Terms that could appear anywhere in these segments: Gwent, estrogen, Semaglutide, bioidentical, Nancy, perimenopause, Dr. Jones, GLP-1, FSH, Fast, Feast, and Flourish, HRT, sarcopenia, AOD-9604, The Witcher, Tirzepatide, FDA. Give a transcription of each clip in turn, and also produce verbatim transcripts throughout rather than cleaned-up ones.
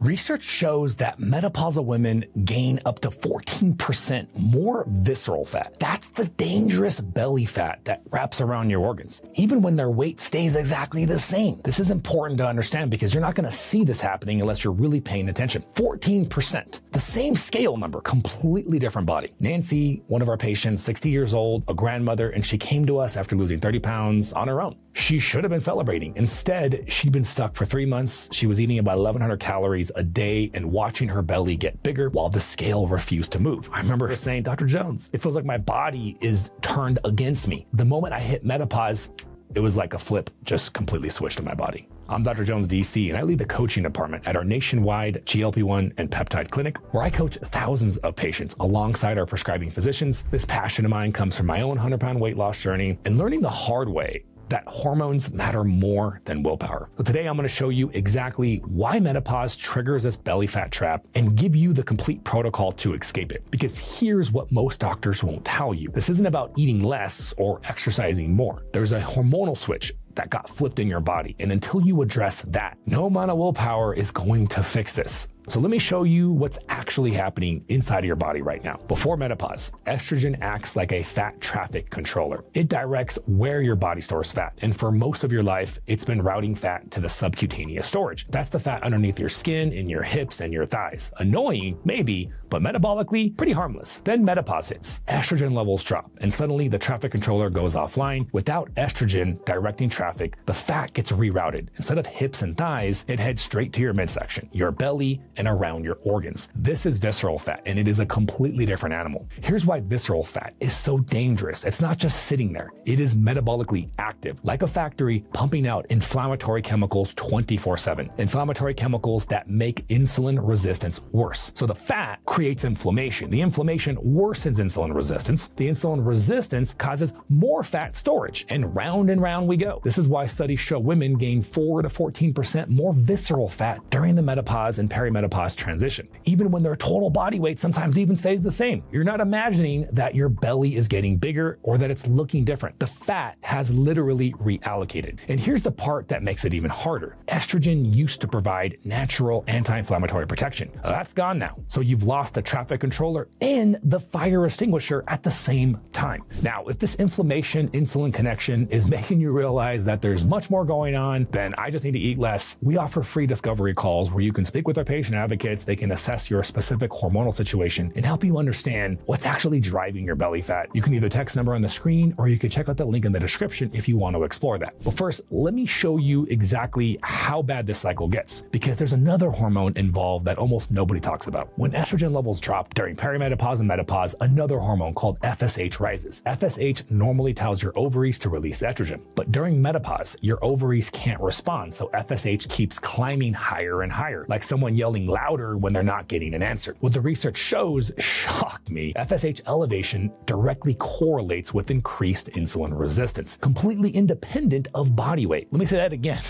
Research shows that menopausal women gain up to fourteen percent more visceral fat. That's the dangerous belly fat that wraps around your organs, even when their weight stays exactly the same. This is important to understand because you're not going to see this happening unless you're really paying attention. fourteen percent, the same scale number, completely different body. Nancy, one of our patients, sixty years old, a grandmother, and she came to us after losing thirty pounds on her own. She should have been celebrating. Instead, she'd been stuck for three months. She was eating about eleven hundred calories a day and watching her belly get bigger while the scale refused to move. I remember her saying, Doctor Jones, it feels like my body is turned against me. The moment I hit menopause, it was like a flip just completely switched in my body. I'm Doctor Jones, D C, and I lead the coaching department at our nationwide G L P one and peptide clinic, where I coach thousands of patients alongside our prescribing physicians. This passion of mine comes from my own one hundred pound weight loss journey and learning the hard way that hormones matter more than willpower. So today I'm gonna show you exactly why menopause triggers this belly fat trap and give you the complete protocol to escape it. Because here's what most doctors won't tell you. This isn't about eating less or exercising more. There's a hormonal switch that got flipped in your body. And until you address that, no amount of willpower is going to fix this. So let me show you what's actually happening inside of your body right now. Before menopause, estrogen acts like a fat traffic controller. It directs where your body stores fat. And for most of your life, it's been routing fat to the subcutaneous storage. That's the fat underneath your skin, in your hips, and your thighs. Annoying, maybe, but metabolically, pretty harmless. Then menopause hits. Estrogen levels drop, and suddenly the traffic controller goes offline. Without estrogen directing traffic, the fat gets rerouted. Instead of hips and thighs, it heads straight to your midsection, your belly, and around your organs. This is visceral fat, and it is a completely different animal. Here's why visceral fat is so dangerous. It's not just sitting there. It is metabolically active, like a factory pumping out inflammatory chemicals twenty-four seven, inflammatory chemicals that make insulin resistance worse. So the fat creates inflammation. The inflammation worsens insulin resistance. The insulin resistance causes more fat storage, and round and round we go. This is why studies show women gain four to fourteen percent more visceral fat during the menopause and perimenopause transition, even when their total body weight sometimes even stays the same. You're not imagining that your belly is getting bigger or that it's looking different. The fat has literally reallocated. And here's the part that makes it even harder. Estrogen used to provide natural anti-inflammatory protection. That's gone now. So you've lost the traffic controller and the fire extinguisher at the same time. Now, if this inflammation-insulin connection is making you realize that there's much more going on than I just need to eat less, we offer free discovery calls where you can speak with our patient advocates. They can assess your specific hormonal situation and help you understand what's actually driving your belly fat. You can either text number on the screen or you can check out the link in the description if you want to explore that. But first, let me show you exactly how bad this cycle gets, because there's another hormone involved that almost nobody talks about. When estrogen levels drop during perimenopause and menopause, another hormone called F S H rises. F S H normally tells your ovaries to release estrogen, but during menopause, your ovaries can't respond, so F S H keeps climbing higher and higher, like someone yelling louder when they're not getting an answer. What the research shows shocked me. F S H elevation directly correlates with increased insulin resistance, completely independent of body weight. Let me say that again,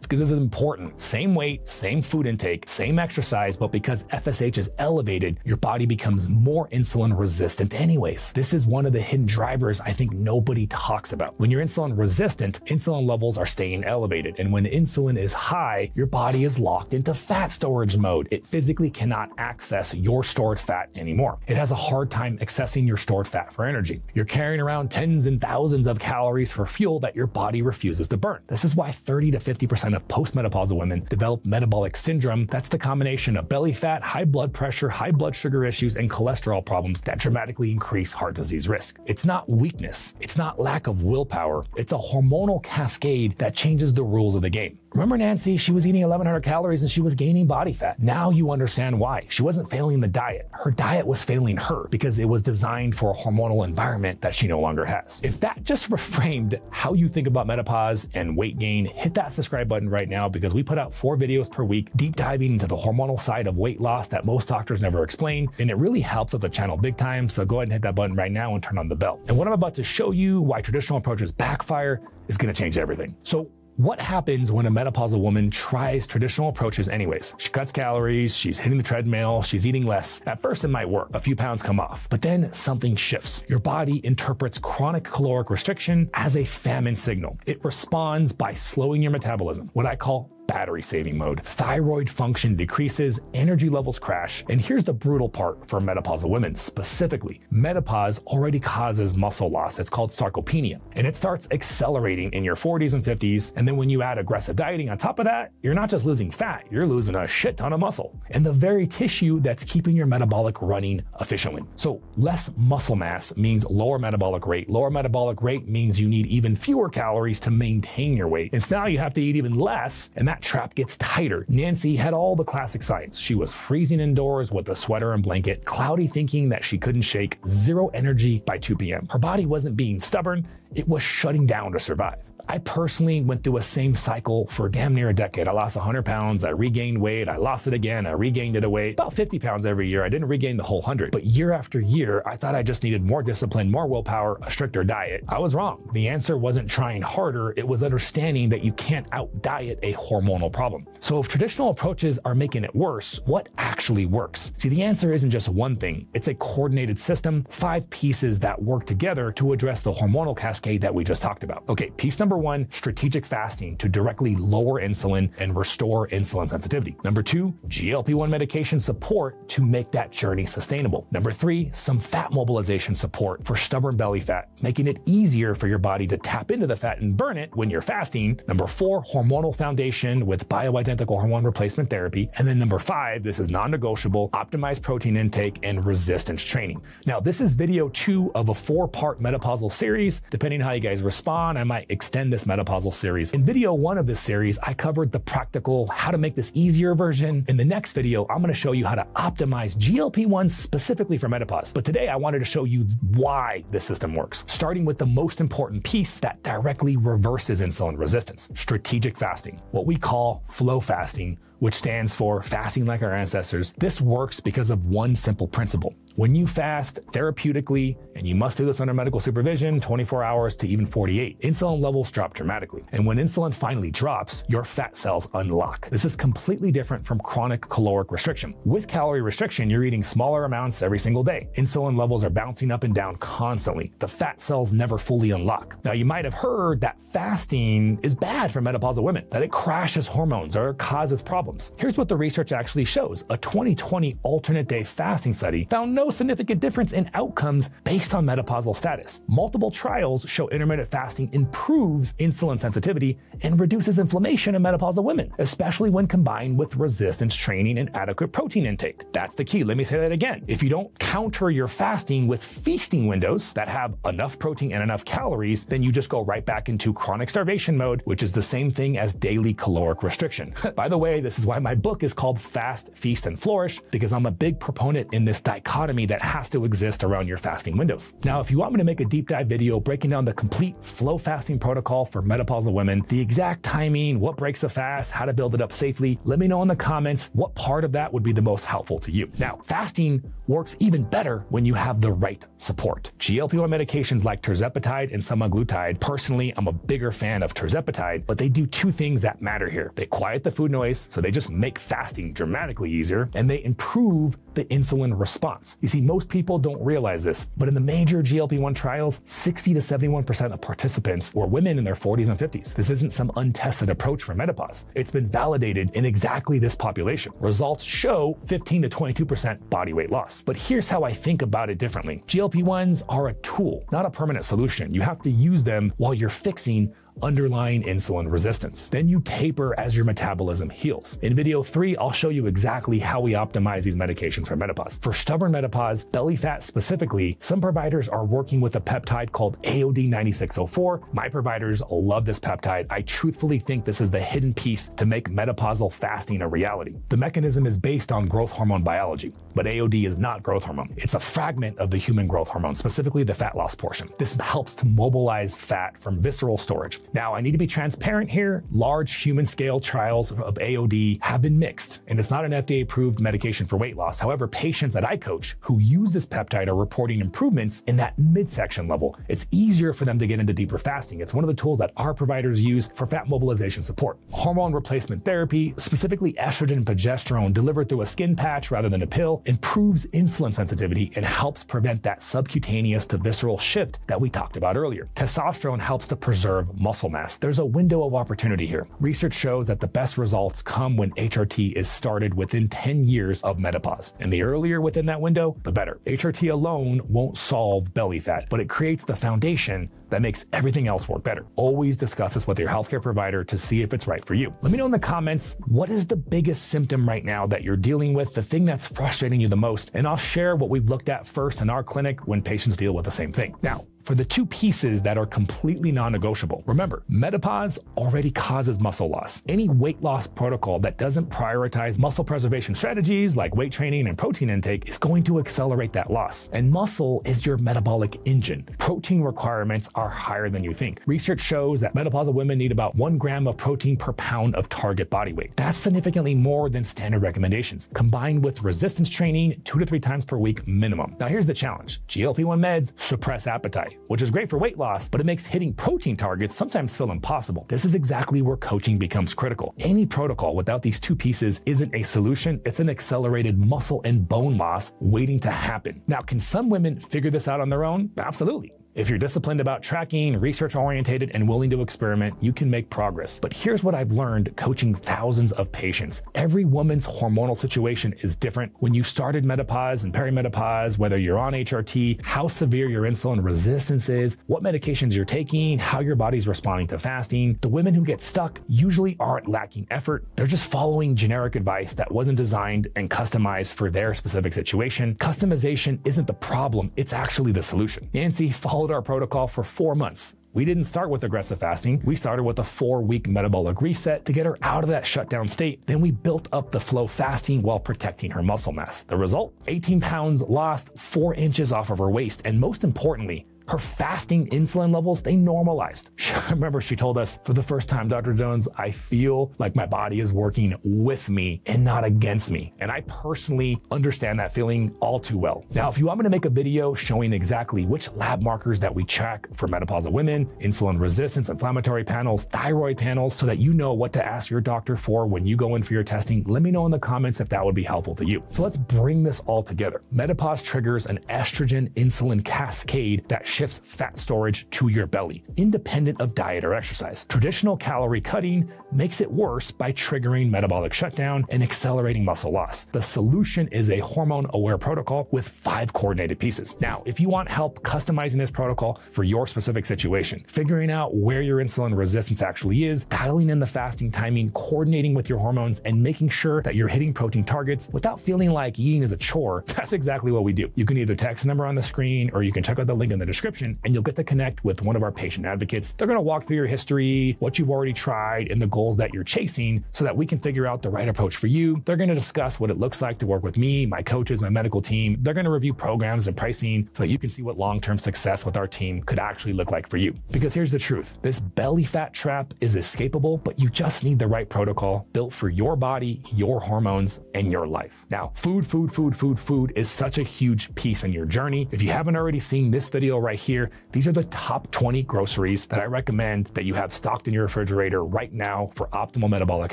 because this is important. Same weight, same food intake, same exercise, but because F S H is elevated, your body becomes more insulin resistant anyways. This is one of the hidden drivers I think nobody talks about. When you're insulin resistant, insulin levels are staying elevated. And when insulin is high, your body is locked into fat storage mode. It physically cannot access your stored fat anymore. It has a hard time accessing your stored fat for energy. You're carrying around tens and thousands of calories for fuel that your body refuses to burn. This is why thirty to fifty percent of postmenopausal women develop metabolic syndrome. That's the combination of belly fat, high blood pressure, high blood sugar issues, and cholesterol problems that dramatically increase heart disease risk. It's not weakness. It's not lack of willpower. It's a hormonal cascade that changes the rules of the game. Remember Nancy? She was eating eleven hundred calories and she was gaining body fat. Now you understand why. She wasn't failing the diet. Her diet was failing her because it was designed for a hormonal environment that she no longer has. If that just reframed how you think about menopause and weight gain, hit that subscribe button right now, because we put out four videos per week deep diving into the hormonal side of weight loss that most doctors never explain. And it really helps with the channel big time. So go ahead and hit that button right now and turn on the bell. And what I'm about to show you, why traditional approaches backfire, is going to change everything. So what happens when a menopausal woman tries traditional approaches anyways? She cuts calories, she's hitting the treadmill, she's eating less. At first it might work, a few pounds come off, but then something shifts. Your body interprets chronic caloric restriction as a famine signal. It responds by slowing your metabolism, what I call battery saving mode. Thyroid function decreases, energy levels crash, and here's the brutal part for menopausal women specifically. Menopause already causes muscle loss. It's called sarcopenia, and it starts accelerating in your forties and fifties. And then when you add aggressive dieting on top of that, you're not just losing fat, you're losing a shit ton of muscle and the very tissue that's keeping your metabolic running efficiently. So less muscle mass means lower metabolic rate. Lower metabolic rate means you need even fewer calories to maintain your weight. And so now you have to eat even less, and that trap gets tighter. Nancy had all the classic signs. She was freezing indoors with a sweater and blanket, cloudy thinking that she couldn't shake, zero energy by two p m Her body wasn't being stubborn, it was shutting down to survive. I personally went through a same cycle for damn near a decade. I lost one hundred pounds, I regained weight, I lost it again, I regained it away, about fifty pounds every year. I didn't regain the whole one hundred, but year after year, I thought I just needed more discipline, more willpower, a stricter diet. I was wrong. The answer wasn't trying harder, it was understanding that you can't out-diet a hormonal problem. So if traditional approaches are making it worse, what actually works? See, the answer isn't just one thing, it's a coordinated system, five pieces that work together to address the hormonal cascade that we just talked about. Okay, piece number Number one, strategic fasting to directly lower insulin and restore insulin sensitivity. Number two, G L P one medication support to make that journey sustainable. Number three, some fat mobilization support for stubborn belly fat, making it easier for your body to tap into the fat and burn it when you're fasting. Number four, hormonal foundation with bioidentical hormone replacement therapy. And then number five, this is non-negotiable, optimized protein intake and resistance training. Now, this is video two of a four-part menopausal series. Depending on how you guys respond, I might extend this menopausal series. In video one of this series, I covered the practical, how to make this easier version. In the next video, I'm going to show you how to optimize G L P one specifically for menopause. But today I wanted to show you why this system works, starting with the most important piece that directly reverses insulin resistance, strategic fasting, what we call flow fasting, which stands for fasting like our ancestors. This works because of one simple principle. When you fast therapeutically, and you must do this under medical supervision, twenty-four hours to even forty-eight, insulin levels drop dramatically. And when insulin finally drops, your fat cells unlock. This is completely different from chronic caloric restriction. With calorie restriction, you're eating smaller amounts every single day. Insulin levels are bouncing up and down constantly. The fat cells never fully unlock. Now, you might have heard that fasting is bad for menopausal women, that it crashes hormones or causes problems. Here's what the research actually shows. A twenty twenty alternate day fasting study found no significant difference in outcomes based on menopausal status. Multiple trials show intermittent fasting improves insulin sensitivity and reduces inflammation in menopausal women, especially when combined with resistance training and adequate protein intake. That's the key. Let me say that again. If you don't counter your fasting with feasting windows that have enough protein and enough calories, then you just go right back into chronic starvation mode, which is the same thing as daily caloric restriction. By the way, this is why my book is called Fast, Feast, and Flourish, because I'm a big proponent in this dichotomy that has to exist around your fasting windows. Now, if you want me to make a deep dive video breaking down the complete flow fasting protocol for menopausal women, the exact timing, what breaks the fast, how to build it up safely, let me know in the comments what part of that would be the most helpful to you. Now, fasting works even better when you have the right support. G L P one medications like Tirzepatide and Semaglutide, personally, I'm a bigger fan of Tirzepatide, but they do two things that matter here. They quiet the food noise, so they just make fasting dramatically easier, and they improve the insulin response. You see, most people don't realize this, but in the major G L P one trials, sixty to seventy-one percent of participants were women in their forties and fifties. This isn't some untested approach for menopause. It's been validated in exactly this population. Results show fifteen to twenty-two percent body weight loss. But here's how I think about it differently. G L P ones are a tool, not a permanent solution. You have to use them while you're fixing underlying insulin resistance. Then you taper as your metabolism heals. In video three, I'll show you exactly how we optimize these medications for menopause. For stubborn menopause, belly fat specifically, some providers are working with a peptide called A O D ninety-six oh four. My providers love this peptide. I truthfully think this is the hidden piece to make menopausal fasting a reality. The mechanism is based on growth hormone biology, but A O D is not growth hormone. It's a fragment of the human growth hormone, specifically the fat loss portion. This helps to mobilize fat from visceral storage. Now, I need to be transparent here. Large human scale trials of A O D have been mixed, and it's not an F D A approved medication for weight loss. However, patients that I coach who use this peptide are reporting improvements in that midsection level. It's easier for them to get into deeper fasting. It's one of the tools that our providers use for fat mobilization support. Hormone replacement therapy, specifically estrogen and progesterone delivered through a skin patch rather than a pill, improves insulin sensitivity and helps prevent that subcutaneous to visceral shift that we talked about earlier. Testosterone helps to preserve muscle muscle mass, there's a window of opportunity here. Research shows that the best results come when H R T is started within ten years of menopause. And the earlier within that window, the better. H R T alone won't solve belly fat, but it creates the foundation that makes everything else work better. Always discuss this with your healthcare provider to see if it's right for you. Let me know in the comments, what is the biggest symptom right now that you're dealing with, the thing that's frustrating you the most, and I'll share what we've looked at first in our clinic when patients deal with the same thing. Now, for the two pieces that are completely non-negotiable, remember, menopause already causes muscle loss. Any weight loss protocol that doesn't prioritize muscle preservation strategies like weight training and protein intake is going to accelerate that loss. And muscle is your metabolic engine. Protein requirements are higher than you think. Research shows that menopausal women need about one gram of protein per pound of target body weight. That's significantly more than standard recommendations, combined with resistance training two to three times per week minimum. Now here's the challenge. G L P one meds suppress appetite, which is great for weight loss, but it makes hitting protein targets sometimes feel impossible. This is exactly where coaching becomes critical. Any protocol without these two pieces isn't a solution, it's an accelerated muscle and bone loss waiting to happen. Now, can some women figure this out on their own? Absolutely. If you're disciplined about tracking, research-oriented, and willing to experiment, you can make progress. But here's what I've learned coaching thousands of patients. Every woman's hormonal situation is different. When you started menopause and perimenopause, whether you're on H R T, how severe your insulin resistance is, what medications you're taking, how your body's responding to fasting, the women who get stuck usually aren't lacking effort. They're just following generic advice that wasn't designed and customized for their specific situation. Customization isn't the problem, it's actually the solution. Nancy follows our protocol for four months. We didn't start with aggressive fasting. We started with a four-week metabolic reset to get her out of that shutdown state. Then we built up the flow fasting while protecting her muscle mass. The result? eighteen pounds lost, four inches off of her waist, and most importantly, her fasting insulin levels, they normalized. I remember she told us, for the first time, Doctor Jones, I feel like my body is working with me and not against me. And I personally understand that feeling all too well. Now, if you want me to make a video showing exactly which lab markers that we track for menopausal women, insulin resistance, inflammatory panels, thyroid panels, so that you know what to ask your doctor for when you go in for your testing, let me know in the comments if that would be helpful to you. So let's bring this all together. Menopause triggers an estrogen insulin cascade that shifts fat storage to your belly, independent of diet or exercise. Traditional calorie cutting makes it worse by triggering metabolic shutdown and accelerating muscle loss. The solution is a hormone-aware protocol with five coordinated pieces. Now, if you want help customizing this protocol for your specific situation, figuring out where your insulin resistance actually is, dialing in the fasting timing, coordinating with your hormones, and making sure that you're hitting protein targets without feeling like eating is a chore, that's exactly what we do. You can either text the number on the screen or you can check out the link in the description. description and you'll get to connect with one of our patient advocates. They're going to walk through your history, what you've already tried, and the goals that you're chasing so that we can figure out the right approach for you. They're going to discuss what it looks like to work with me, my coaches, my medical team. They're going to review programs and pricing so that you can see what long-term success with our team could actually look like for you. Because here's the truth. This belly fat trap is escapable, but you just need the right protocol built for your body, your hormones, and your life. Now, food, food, food, food, food is such a huge piece in your journey. If you haven't already seen this video right here, these are the top twenty groceries that I recommend that you have stocked in your refrigerator right now for optimal metabolic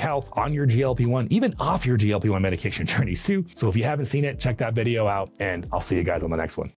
health, on your G L P one, even off your G L P one medication journey too. So if you haven't seen it, check that video out, and I'll see you guys on the next one.